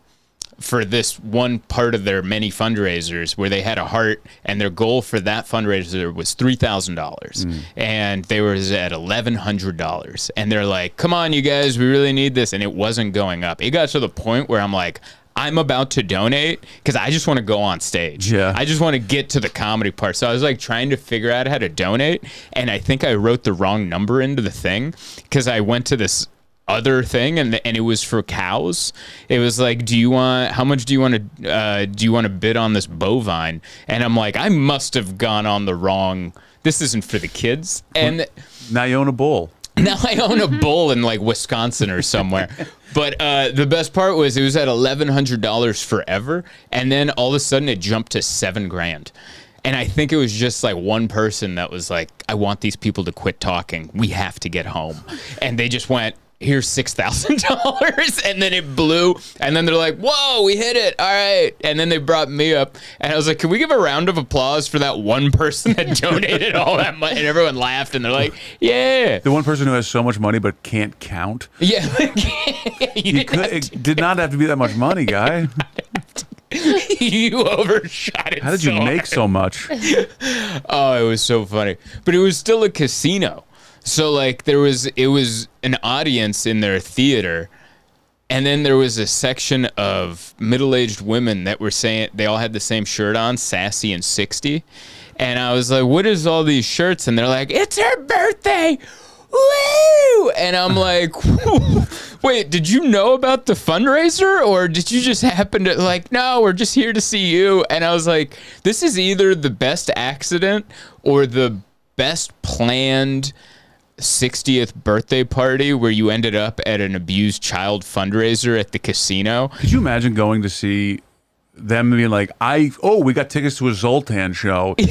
for this one part of their many fundraisers where they had a heart, and their goal for that fundraiser was three thousand dollars. Mm. And they were at eleven hundred dollars. And they're like, come on, you guys, we really need this. And it wasn't going up. It got to the point where I'm like, I'm about to donate because I just want to go on stage. Yeah. I just want to get to the comedy part. So I was like trying to figure out how to donate. And I think I wrote the wrong number into the thing because I went to this other thing, and and it was for cows. It was like, do you want, how much do you want to uh do you want to bid on this bovine? And I'm like, I must have gone on the wrong, this isn't for the kids. And now you own a bull. Now I own a bull in like Wisconsin or somewhere. But uh, the best part was it was at eleven hundred dollars forever, and then all of a sudden it jumped to seven grand. And I think it was just like one person that was like, I want these people to quit talking. We have to get home. And they just went, here's six thousand dollars. And then it blew. And then they're like, whoa, we hit it. All right. And then they brought me up. And I was like, can we give a round of applause for that one person that donated all that money? And everyone laughed. And they're like, yeah. The one person who has so much money but can't count. Yeah. you you could, it did not have to be that much money, guy. You overshot it. How did so you make hard. so much? Oh, it was so funny. But it was still a casino. So like there was, it was an audience in their theater, and then there was a section of middle-aged women that were saying, they all had the same shirt on, sassy and sixty. And I was like, what is all these shirts? And they're like, it's her birthday. Woo! And I'm like, wait, did you know about the fundraiser, or did you just happen to like, no, we're just here to see you? And I was like, this is either the best accident or the best planned sixtieth birthday party where you ended up at an abused child fundraiser at the casino. Could you imagine going to see them being like, I, oh, we got tickets to a Zoltan show. And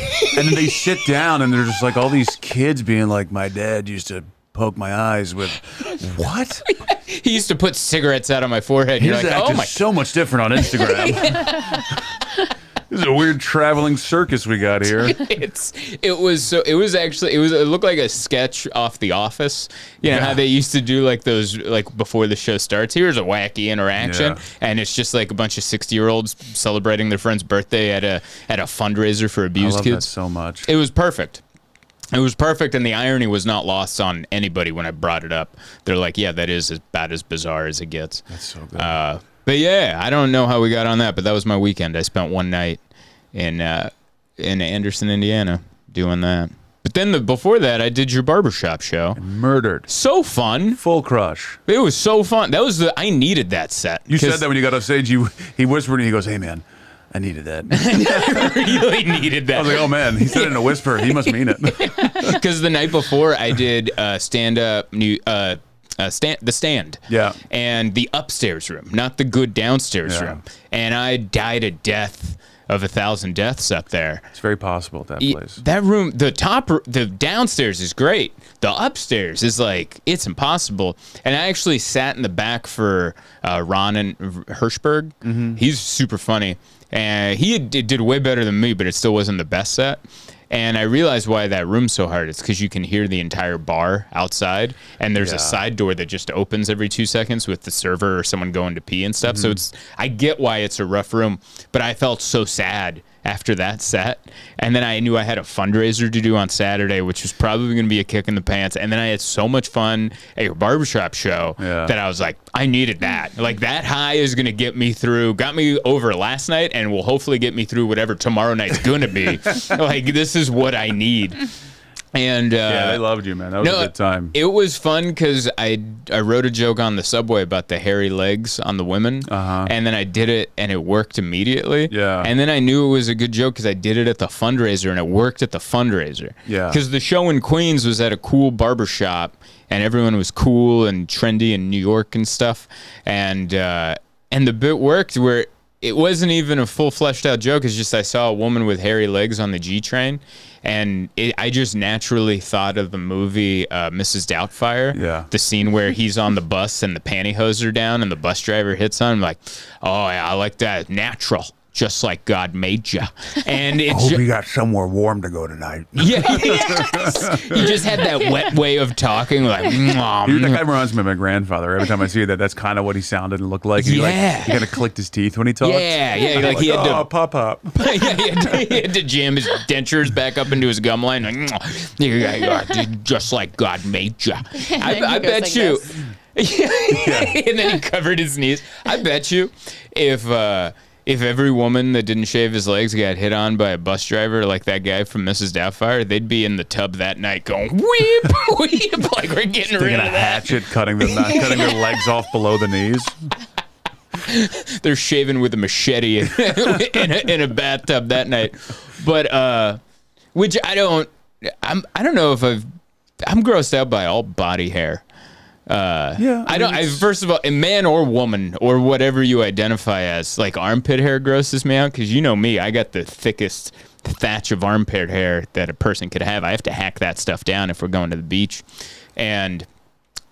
then they sit down and they're just like all these kids being like, my dad used to poke my eyes with, what? He used to put cigarettes out on my forehead. His You're like, act oh is my. so much different on Instagram. This is a weird traveling circus we got here. It's it was so it was actually it was it looked like a sketch off The Office. You know yeah. how they used to do like those, like before the show starts, here's a wacky interaction, yeah. and it's just like a bunch of sixty year olds celebrating their friend's birthday at a at a fundraiser for abused I love kids. That so much. It was perfect. It was perfect, and the irony was not lost on anybody when I brought it up. They're like, yeah, that is about as bizarre as it gets. That's so good. Uh, But yeah, I don't know how we got on that, but that was my weekend. I spent one night in uh, in Anderson, Indiana, doing that. But then the, before that, I did your barbershop show. And murdered. So fun. Full crush. It was so fun. That was the I needed that set. You said that when you got off stage. You he whispered and he goes, "Hey man, I needed that." I really needed that. I was like, "Oh man," he said it in a whisper. He must mean it. Because the night before, I did uh, stand up new. Uh, Uh, stand, the stand, yeah, and the upstairs room, not the good downstairs yeah. room. And I died a death of a thousand deaths up there. It's very possible at that it, place. That room, the top, the downstairs is great. The upstairs is like, it's impossible. And I actually sat in the back for uh, Ron and Hirschberg. Mm-hmm. He's super funny, and he did, did way better than me, but it still wasn't the best set. And I realized why that room's so hard. It's because you can hear the entire bar outside, and there's yeah. a side door that just opens every two seconds with the server or someone going to pee and stuff. Mm-hmm. So it's, I get why it's a rough room, but I felt so sad after that set. And then I knew I had a fundraiser to do on Saturday, which was probably going to be a kick in the pants. And then I had so much fun at your barbershop show yeah. that I was like, I needed that. Like, that high is going to get me through, got me over last night, and will hopefully get me through whatever tomorrow night's going to be. Like, this is what I need. And uh, yeah, they loved you, man. That was no, a good time. It was fun because I I wrote a joke on the subway about the hairy legs on the women, uh-huh. and then I did it, and it worked immediately. Yeah. And then I knew it was a good joke because I did it at the fundraiser, and it worked at the fundraiser. Yeah. Because the show in Queens was at a cool barbershop, and everyone was cool and trendy in New York and stuff, and uh, and the bit worked where it wasn't even a full fleshed out joke. It's just I saw a woman with hairy legs on the G train. And it, I just naturally thought of the movie uh, Missus Doubtfire, yeah. the scene where he's on the bus and the pantyhose are down and the bus driver hits on him. I'm like, oh, yeah, I like that. Natural, just like God made you. And it's, I hope you got somewhere warm to go tonight. Yeah, yes. You just had that wet way of talking. Like, mm-hmm. Dude, that guy reminds me of my grandfather. Every time I see that, that's kind of what he sounded and looked like. He, yeah. like, he kind of clicked his teeth when he talked. Yeah, yeah. Like, like he had oh, to pop up. Yeah, he, had to, he had to jam his dentures back up into his gum line. Like, mm-hmm. Just like God made you. I, I bet like you. Yeah. And then he covered his knees. I bet you if... Uh, if every woman that didn't shave his legs got hit on by a bus driver like that guy from Missus Doubtfire, they'd be in the tub that night going, weep, weep, like we're getting rid of that. A hatchet, cutting them, not cutting their legs off below the knees. They're shaving with a machete in a, in a bathtub that night. But, uh, which I don't, I'm, I don't know if I've, I'm grossed out by all body hair. Uh, yeah, I, I don't. I, first of all, a man or woman or whatever you identify as, like armpit hair grosses me out because you know me, I got the thickest thatch of armpit hair that a person could have. I have to hack that stuff down if we're going to the beach, and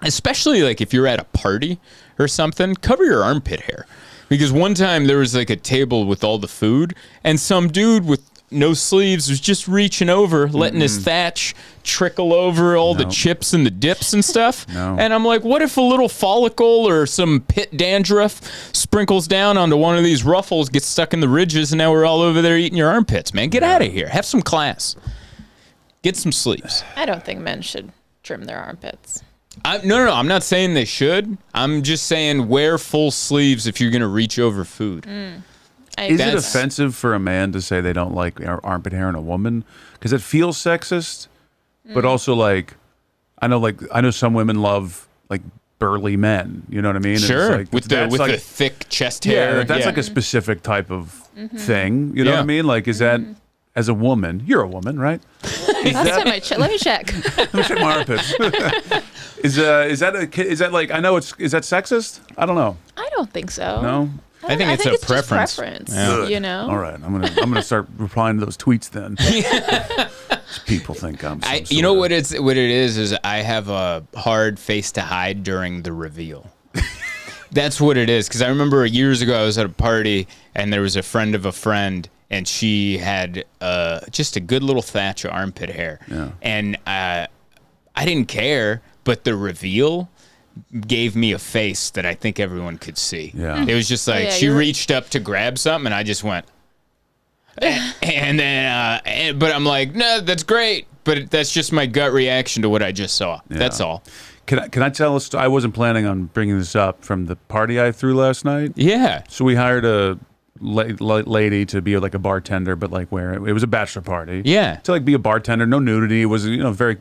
especially like if you're at a party or something, cover your armpit hair. Because one time there was like a table with all the food, and some dude with no sleeves was just reaching over, letting mm-mm. his thatch trickle over all nope. the chips and the dips and stuff. No. And I'm like, what if a little follicle or some pit dandruff sprinkles down onto one of these ruffles, gets stuck in the ridges, and now we're all over there eating your armpits, man. Get yeah. out of here. Have some class. Get some sleeves. I don't think men should trim their armpits. I, no, no, no. I'm not saying they should. I'm just saying wear full sleeves if you're going to reach over food. Mm. I Is guess. It offensive for a man to say they don't like armpit hair in a woman? Because it feels sexist, mm. but also like I know, like I know some women love like burly men. You know what I mean? Sure, it's like, with the with like, the thick chest hair. Yeah, that's yeah. like a specific type of mm-hmm. thing. You know yeah. what I mean? Like, is that mm-hmm. as a woman? You're a woman, right? Last time I checked, let me check. Let me check my armpits. Is uh is that a is that like I know it's is that sexist? I don't know. I don't think so. No. I think, I think it's a it's preference, preference yeah. you know. All right, I'm gonna I'm gonna start replying to those tweets then. People think I'm. I, you know what it's what it is is I have a hard face to hide during the reveal. That's what it is. Because I remember years ago I was at a party and there was a friend of a friend and she had uh, just a good little thatch of armpit hair, yeah. and uh, I didn't care, but the reveal gave me a face that I think everyone could see. Yeah. It was just like, yeah, she reached up to grab something and I just went, and, and then, uh, and, but I'm like, no, that's great. But that's just my gut reaction to what I just saw. Yeah. That's all. Can I, can I tell us, I wasn't planning on bringing this up from the party I threw last night. Yeah. So we hired a la la lady to be like a bartender, but like where it was a bachelor party. Yeah. To like be a bartender, no nudity. It was, you know, very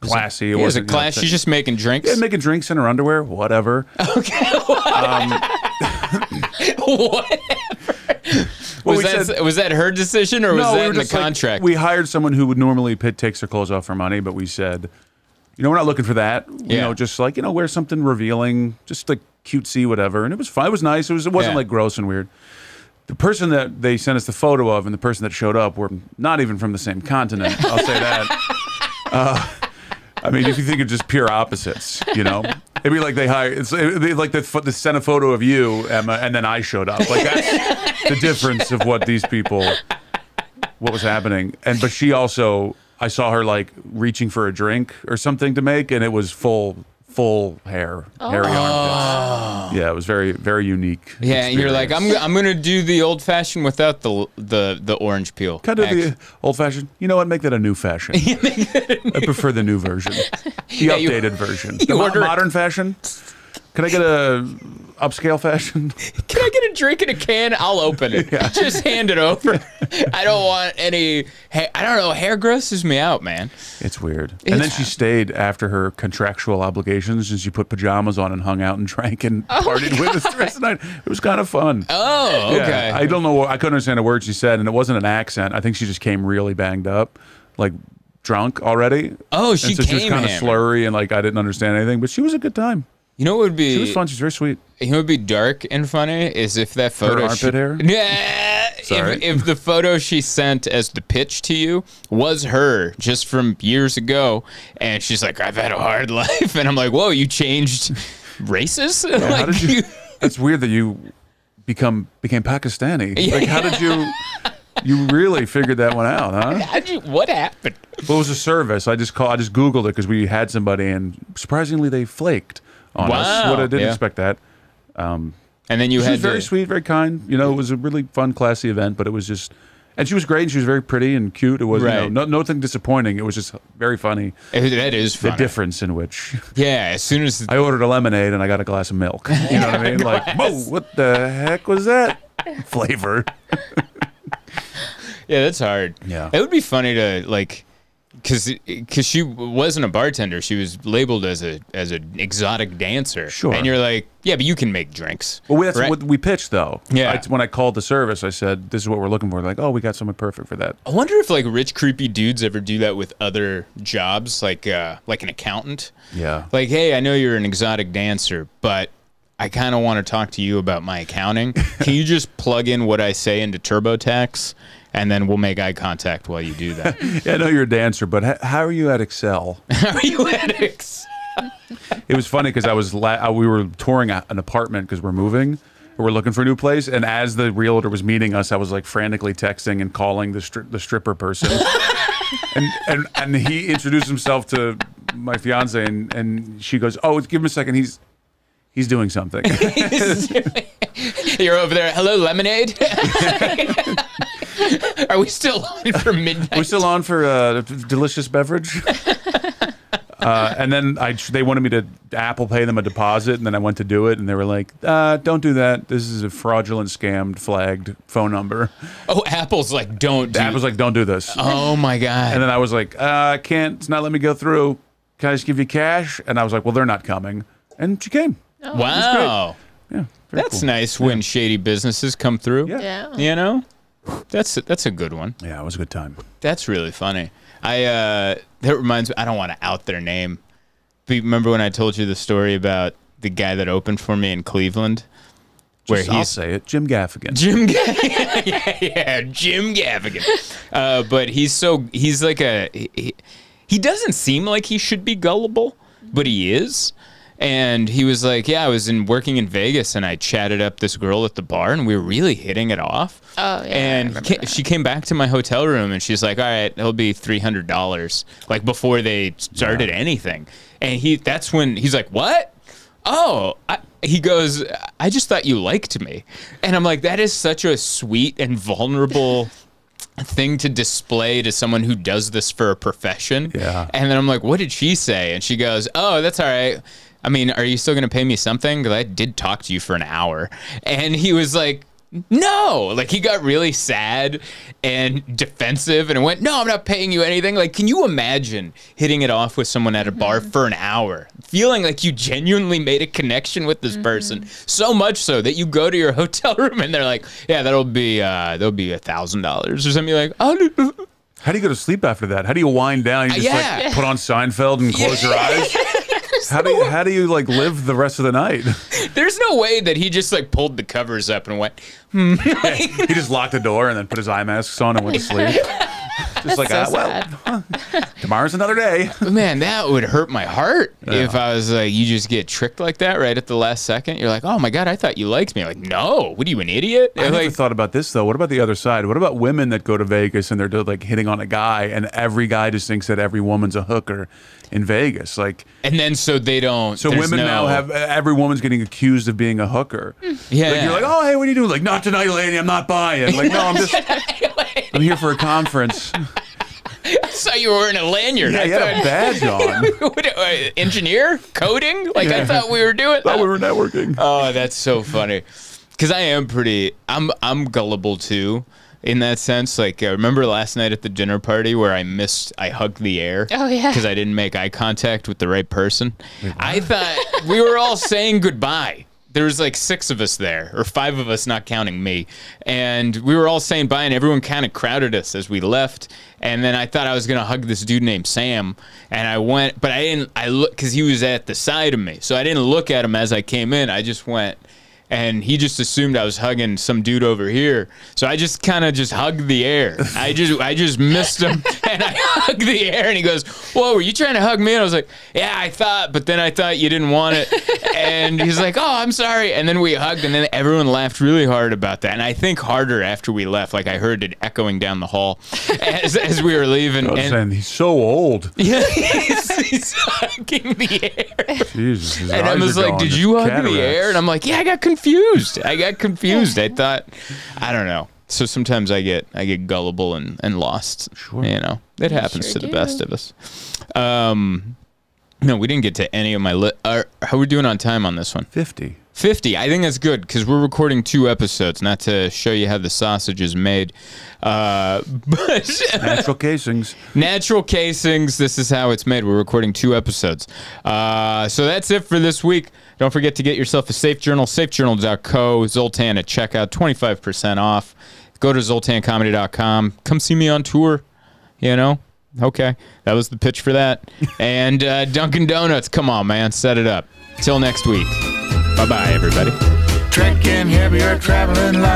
classy. It was a class. She's just making drinks. Yeah, making drinks in her underwear. Whatever. Okay. What? Um, whatever. Well, was, that, said, was that her decision or no, was that we in the contract? Like, we hired someone who would normally pit, takes her clothes off for money, but we said, you know, we're not looking for that. Yeah. You know, just like, you know, wear something revealing, just like cutesy, whatever. And it was fine. It was nice. It, was, it wasn't yeah. like gross and weird. The person that they sent us the photo of and the person that showed up were not even from the same continent. I'll say that. uh, I mean, if you think of just pure opposites, you know, it'd be like they hire, it's it'd be like they, they sent a photo of you, Emma, and then I showed up. Like that's the difference of what these people, what was happening. And but she also, I saw her like reaching for a drink or something to make, and it was full, full hair, oh. hairy armpits. Yeah, it was very, very unique. Yeah, experience. And you're like, I'm, I'm gonna do the old fashioned without the the the orange peel. Kind of the old fashioned. You know what? Make that a new fashion. Yeah, make that a new I prefer the new version. The yeah, updated you, version. The order modern fashion? Can I get a upscale fashion? Can I get a drink in a can? I'll open it. Yeah. Just hand it over. I don't want any, I don't know, hair grosses me out, man. It's weird. It's and then she stayed after her contractual obligations and she put pajamas on and hung out and drank and oh partied with us the rest of the night. It was kind of fun. Oh, okay. Yeah, I don't know, I couldn't understand a word she said and it wasn't an accent. I think she just came really banged up. Like, drunk already. Oh, she and so came she was kind of slurry and like I didn't understand anything, but she was a good time. You know what would be? She was fun. She's very sweet. You know what would be dark and funny is if that photo. Her armpit hair? Yeah. Sorry. If, if the photo she sent as the pitch to you was her just from years ago, and she's like, "I've had a hard life," and I'm like, "Whoa, you changed races?" Yeah, like, how did you? It's weird that you become became Pakistani. Yeah. Like, how did you? You really figured that one out, huh? You, what happened? Well, it was a service. I just call. I just Googled it because we had somebody, and surprisingly, they flaked on wow. us. What I didn't yeah. expect that. Um, and then you she had was very to... sweet, very kind. You know, it was a really fun, classy event, but it was just, and she was great. And she was very pretty and cute. It was right. you know, no, nothing disappointing. It was just very funny. It, that is funny. The difference in which. Yeah, as soon as the... I ordered a lemonade and I got a glass of milk. You know what I mean? Like, whoa, what the heck was that? flavor. Yeah, that's hard. Yeah. It would be funny to, like, because because she wasn't a bartender. She was labeled as a as an exotic dancer. Sure. And you're like, yeah, but you can make drinks. Well, that's right? What we pitched, though. Yeah. I, when I called the service, I said, this is what we're looking for. They're like, oh, we got someone perfect for that. I wonder if, like, rich, creepy dudes ever do that with other jobs, like uh, like an accountant. Yeah. Like, hey, I know you're an exotic dancer, but I kind of want to talk to you about my accounting. Can you just plug in what I say into TurboTax? And then we'll make eye contact while you do that. Yeah, I know you're a dancer, but how are you at Excel? How are you at Excel? It was funny because I was la we were touring a an apartment because we're moving. We're looking for a new place, and as the realtor was meeting us, I was like frantically texting and calling the stri the stripper person. and, and and he introduced himself to my fiance, and and she goes, "Oh, give him a second. He's he's doing something." You're over there. Hello, lemonade. Are we still on for midnight? We're still on for a uh, delicious beverage. uh, and then I, they wanted me to Apple Pay them a deposit, and then I went to do it, and they were like, uh, don't do that. This is a fraudulent, scammed, flagged phone number. Oh, Apple's like, don't do Apple's like, don't do this. Oh, my God. And then I was like, uh, can't, it's not letting me go through. Can I just give you cash? And I was like, well, they're not coming. And she came. Oh. Wow. Yeah, That's cool. nice yeah. when shady businesses come through. Yeah. yeah. You know? That's a, that's a good one. Yeah, it was a good time. That's really funny. I uh, that reminds me. I don't want to out their name. But remember when I told you the story about the guy that opened for me in Cleveland? Where Just, he's, I'll say it, Jim Gaffigan. Jim Gaffigan. yeah, yeah, Jim Gaffigan. Uh, but he's so he's like a he, he doesn't seem like he should be gullible, but he is. And he was like, yeah, I was in working in Vegas, and I chatted up this girl at the bar, and we were really hitting it off. Oh, yeah. And ca that. she came back to my hotel room, and she's like, all right, it'll be three hundred dollars, like, before they started yeah. anything. And he that's when he's like, what? Oh, I, he goes, I just thought you liked me. And I'm like, that is such a sweet and vulnerable thing to display to someone who does this for a profession. Yeah. And then I'm like, what did she say? And she goes, oh, that's all right. I mean, are you still going to pay me something? Because I did talk to you for an hour. And he was like, no. Like, he got really sad and defensive and went, no, I'm not paying you anything. Like, can you imagine hitting it off with someone at a bar mm-hmm. for an hour, feeling like you genuinely made a connection with this mm-hmm. person, so much so that you go to your hotel room and they're like, yeah, that'll be uh, that'll be a thousand dollars or something. You're like, oh. How do you go to sleep after that? How do you wind down? You just, yeah. like, put on Seinfeld and close yeah. your eyes? How do you, how do you like live the rest of the night? There's no way that he just like pulled the covers up and went. Hmm. Yeah, he just locked the door and then put his eye masks on and went to sleep. Just That's like, so ah, well, huh, tomorrow's another day. Man, that would hurt my heart yeah. if I was like, you just get tricked like that right at the last second. You're like, oh my God, I thought you liked me. I'm like, no, what are you, an idiot? I never like, thought about this though. What about the other side? What about women that go to Vegas and they're like hitting on a guy, and every guy just thinks that every woman's a hooker in Vegas, like, and then so they don't. So women no, now have every woman's getting accused of being a hooker. Yeah, like, you're like, oh hey, what are you doing? Like, not tonight, lady. I'm not buying. Like, no, I'm just. I'm here for a conference. I saw you were wearing a lanyard. Yeah, I you thought, had a badge on. What, uh, engineer? Coding? Like, yeah. I thought we were doing. I thought we were networking. Oh, that's so funny. Because I am pretty, I'm, I'm gullible too in that sense. Like, I remember last night at the dinner party where I missed, I hugged the air. Oh, yeah. Because I didn't make eye contact with the right person. Like, I thought we were all saying goodbye. There was like six of us there, or five of us, not counting me. And we were all saying bye, and everyone kind of crowded us as we left. And then I thought I was going to hug this dude named Sam. And I went, but I didn't, I look, because he was at the side of me. So I didn't look at him as I came in. I just went, and he just assumed I was hugging some dude over here. So I just kind of just hugged the air. I just I just missed him, and I hugged the air. And he goes, whoa, were you trying to hug me? And I was like, yeah, I thought, but then I thought you didn't want it. And he's like, oh, I'm sorry. And then we hugged, and then everyone laughed really hard about that. And I think harder after we left. Like, I heard it echoing down the hall as, as we were leaving. I was and saying, he's so old. Yeah, he's, he's hugging the air. Jesus, his and eyes I was like, gone. Did you hug cataracts. The air? And I'm like, yeah, I got confused. Confused. I got confused. I thought, I don't know. So sometimes I get, I get gullible and, and lost. Sure. You know, it you happens sure to do. the best of us. Um, no, we didn't get to any of my, li uh, how are we doing on time on this one? fifty. fifty. I think that's good because we're recording two episodes, not to show you how the sausage is made. Uh, but natural casings. Natural casings. This is how it's made. We're recording two episodes. Uh, so that's it for this week. Don't forget to get yourself a Safe Journal, safe journal dot co. Zoltan at checkout, twenty-five percent off. Go to zoltan comedy dot com. Come see me on tour, you know? Okay. That was the pitch for that. And uh, Dunkin' Donuts. Come on, man. Set it up. Till next week. Bye-bye, everybody. Drinking heavier, traveling light.